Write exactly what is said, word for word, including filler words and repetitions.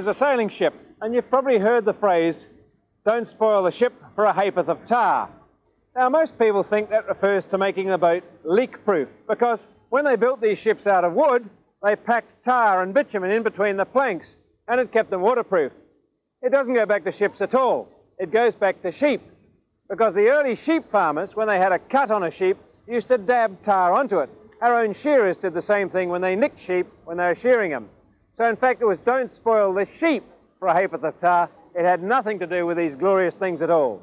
is a sailing ship, and you've probably heard the phrase, "Don't spoil the ship for a ha'porth of tar." Now, most people think that refers to making the boat leak-proof, because when they built these ships out of wood, they packed tar and bitumen in between the planks, and it kept them waterproof. It doesn't go back to ships at all. It goes back to sheep, because the early sheep farmers, when they had a cut on a sheep, used to dab tar onto it. Our own shearers did the same thing when they nicked sheep when they were shearing them. So in fact, it was "Don't spoil the sheep for a ha'porth of tar." It had nothing to do with these glorious things at all.